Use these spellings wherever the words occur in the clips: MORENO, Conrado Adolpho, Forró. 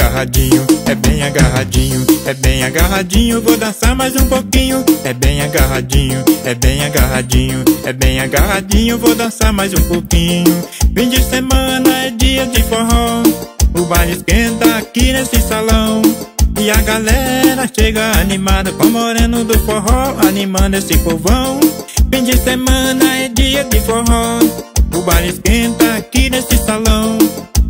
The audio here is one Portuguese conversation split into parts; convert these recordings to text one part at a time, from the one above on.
agarradinho, é bem agarradinho, é bem agarradinho. Vou dançar mais um pouquinho, é bem agarradinho, é bem agarradinho, é bem agarradinho. Vou dançar mais um pouquinho. Fim de semana é dia de forró, o baile esquenta aqui nesse salão. E a galera chega animada com o moreno do forró, animando esse povão. Fim de semana é dia de forró, o baile esquenta aqui nesse salão.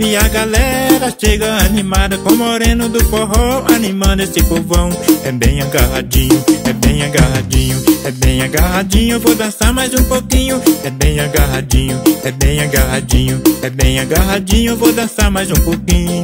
E a galera chega animada com o moreno do forró, animando esse povão. É bem agarradinho, é bem agarradinho, é bem agarradinho. Vou dançar mais um pouquinho. É bem agarradinho, é bem agarradinho, é bem agarradinho. Vou dançar mais um pouquinho.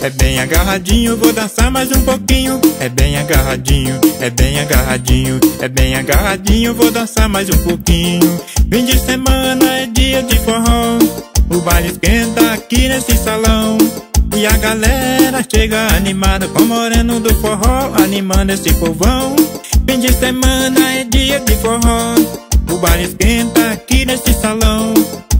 É bem agarradinho, é bem agarradinho. Vou dançar mais um pouquinho. É bem agarradinho, é bem agarradinho, é bem agarradinho. Vou dançar mais um pouquinho. Fim de semana é dia de forró, o baile esquenta aqui nesse salão. E a galera chega animada com o moreno do forró, animando esse povão. Fim de semana é dia de forró, o baile esquenta aqui nesse salão.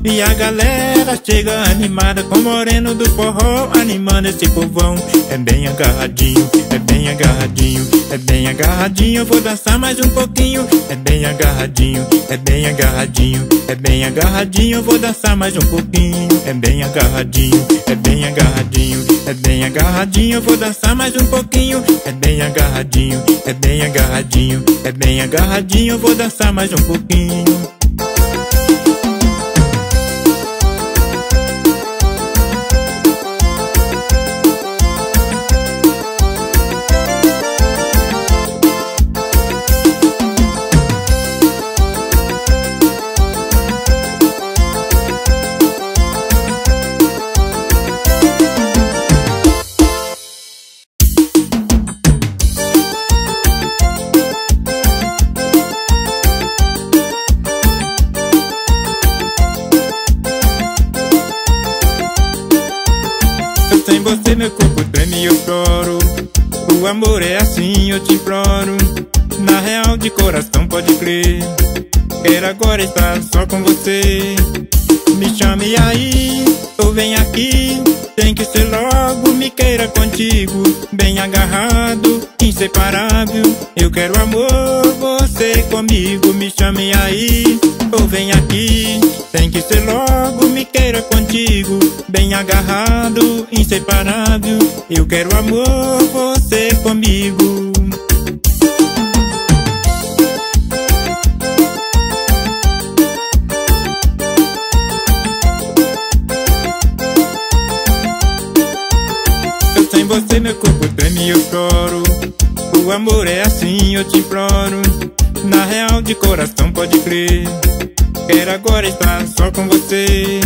E a galera chega animada com o moreno do forró, animando esse povão. É bem agarradinho, é bem agarradinho, é bem agarradinho. Vou dançar mais um pouquinho. É bem agarradinho, é bem agarradinho, é bem agarradinho. Vou dançar mais um pouquinho. É bem agarradinho, é bem agarradinho, é bem agarradinho. Vou dançar mais um pouquinho. É bem agarradinho, é bem agarradinho, é bem agarradinho. Vou dançar mais um pouquinho. Sem você meu corpo treme e eu choro. O amor é assim, eu te imploro. Na real de coração pode crer, quero agora estar só com você. Me chame aí, ou vem aqui, tem que ser logo, me queira contigo. Bem agarrado, inseparável, eu quero amor, você comigo. Me chame aí, ou vem aqui, tem que ser logo, me queira contigo. Bem agarrado, inseparável, eu quero amor, você comigo. Eu sem você meu corpo treme e eu choro. O amor é assim, eu te imploro. Na real de coração pode crer, quero agora estar só com você.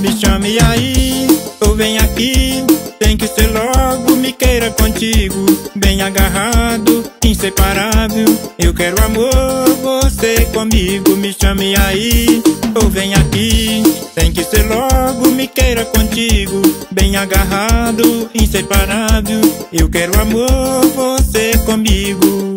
Me chame aí, ou vem aqui, tem que ser logo, me queira contigo. Bem agarrado, inseparável, eu quero amor, você comigo. Me chame aí, ou vem aqui, tem que ser logo, me queira contigo. Bem agarrado, inseparável, eu quero amor, você comigo.